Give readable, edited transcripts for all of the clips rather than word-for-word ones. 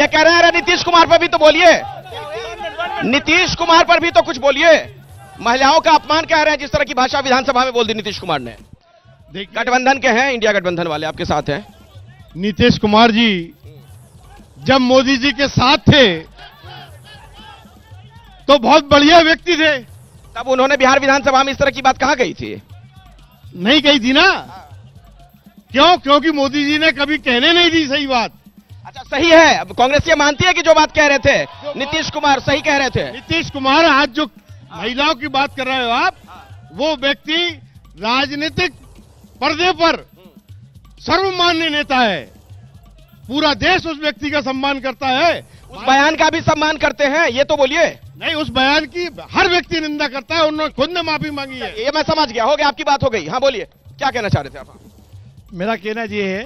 ये कह रहे हैं अरे नीतीश कुमार पर भी तो बोलिए, नीतीश कुमार पर भी तो कुछ बोलिए। महिलाओं का अपमान कह रहे हैं, जिस तरह की भाषा विधानसभा में बोल दी नीतीश कुमार ने। गठबंधन के हैं, इंडिया गठबंधन वाले आपके साथ हैं। नीतीश कुमार जी जब मोदी जी के साथ थे तो बहुत बढ़िया व्यक्ति थे, तब उन्होंने बिहार विधानसभा में इस तरह की बात कहाँ कही थी? नहीं कही थी ना। क्यों? क्योंकि मोदी जी ने कभी कहने नहीं दी सही बात। अच्छा, सही है। कांग्रेस ये मानती है कि जो बात कह रहे थे नीतीश कुमार सही कह रहे थे? नीतीश कुमार आज जो महिलाओं की बात कर रहे हो आप, वो व्यक्ति राजनीतिक पर्दे पर सर्वमान्य नेता है, पूरा देश उस व्यक्ति का सम्मान करता है। उस बयान का भी सम्मान करते हैं ये तो बोलिए। नहीं, उस बयान की हर व्यक्ति निंदा करता है, उन्होंने खुद ने माफी मांगी है। ये मैं समझ गया, हो गया, आपकी बात हो गई। हाँ बोलिए, क्या कहना चाह रहे थे आप? मेरा कहना ये है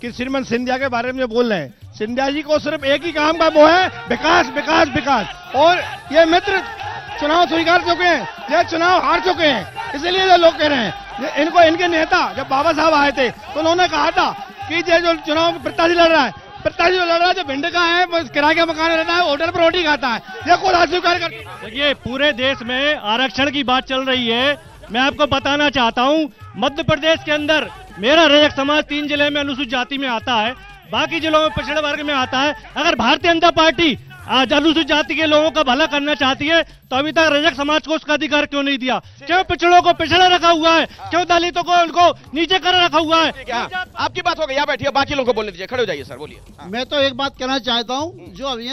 कि श्रीमन सिंधिया के बारे में बोल रहे हैं, सिंधिया जी को सिर्फ एक ही काम का वो है विकास विकास विकास, और ये मित्र चुनाव स्वीकार चुके हैं, ये चुनाव हार चुके हैं, इसलिए ये लोग कह रहे हैं। इनको इनके नेता जब बाबा साहब आए थे तो उन्होंने कहा था कि ये जो चुनाव प्रत्याशी लड़ रहा है, प्रत्याशी लड़ रहा है जो भिंड का है, किराए का मकान रहता है, होटल पर रोटी खाता है, ये को राज स्वीकार करता है। ये पूरे देश में आरक्षण की बात चल रही है, मैं आपको बताना चाहता हूँ मध्य प्रदेश के अंदर मेरा रजक समाज 3 जिले में अनुसूचित जाति में आता है, बाकी जिलों में पिछड़े वर्ग में आता है। अगर भारतीय जनता पार्टी आज अनुसूचित जाति के लोगों का भला करना चाहती है तो अभी तक रजक समाज को उसका अधिकार क्यों नहीं दिया? क्यों पिछड़ों को पिछड़ा रखा हुआ है? क्यों दलितों को उनको नीचे कर रखा हुआ है? आपकी बात हो गई, यहाँ बैठिए, बाकी लोगों को बोलने दीजिए। खड़े हो जाइए सर, बोलिए। मैं तो एक बात कहना चाहता हूँ, जो अभी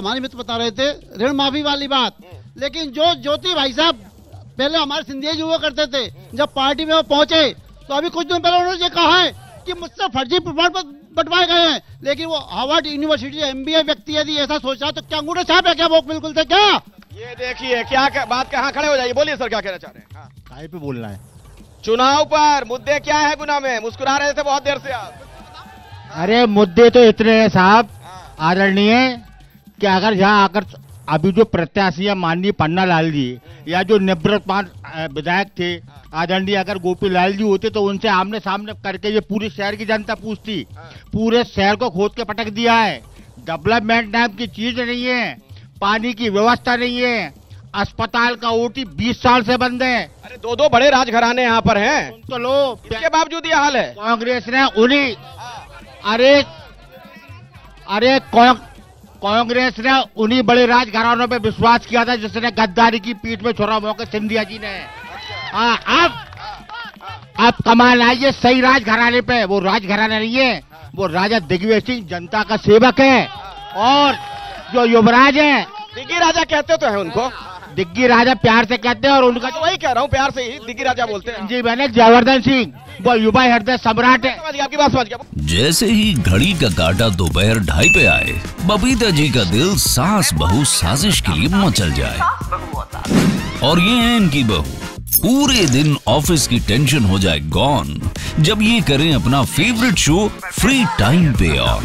हमारे मित्र बता रहे थे ऋण माफी वाली बात, लेकिन जो ज्योति भाई साहब पहले हमारे सिंधिया जी हुआ करते थे, जब पार्टी में वो पहुंचे तो अभी कुछ दिन पहले उन्होंने कहा है कि मुझसे फर्जी प्रमाण पत्र बंटवाए गए हैं, लेकिन वो हार्वर्ड यूनिवर्सिटी एमबीए व्यक्ति यदि ऐसा सोचा तो क्या अंगूठा छाप है क्या वो बिल्कुल से? क्या ये देखिए क्या बात कहा। खड़े हो जाइए, बोलिए सर, क्या कहना चाह रहे हैं? हाँ। काहे पे बोलना है? चुनाव पर मुद्दे क्या है? गुना में मुस्कुरा रहे थे बहुत देर से आप। अरे मुद्दे तो इतने हैं साहब आदरणीय कि अगर यहाँ आकर अभी जो प्रत्याशी है माननीय पन्ना लाल जी या जो निवृत्तमान विधायक थे आदरणीय अगर गोपीलाल जी होते तो उनसे आमने सामने करके ये पूरे शहर की जनता पूछती। पूरे शहर को खोद के पटक दिया है, डेवलपमेंट नाम की चीज नहीं है, पानी की व्यवस्था नहीं है, अस्पताल का ओटी 20 साल से बंद है। अरे दो बड़े राजघराने यहाँ पर हैं, तो लो इसके बावजूद ये हाल है। कांग्रेस ने उन्हीं अरे कांग्रेस ने उन्हीं बड़े राजघरानों पे विश्वास किया था जिसने गद्दारी की पीठ में छोरा मौके सिंधिया जी ने। अब कमाल आइए सही राजघराने पे, वो राजघराना नहीं है, वो राजा दिग्विजय सिंह जनता का सेवक है और जो युवराज है, दिग्गी राजा कहते तो है उनको, दिग्गी राजा प्यार से कहते हैं और उनका तो वही कह रहा हूँ, प्यार से ही दिग्गी राजा बोलते हैं जी। मैंने जयवर्धन सिंह वो युवा हृदय सम्राट है। आपकी बात समझ गया। जैसे ही घड़ी का काटा दोपहर 2:30 पे आए, बबीता जी का दिल सास बहू साजिश के लिए मचल जाए। और ये है इनकी बहू, पूरे दिन ऑफिस की टेंशन हो जाए गॉन जब ये करें अपना फेवरेट शो फ्री टाइम पे ऑन।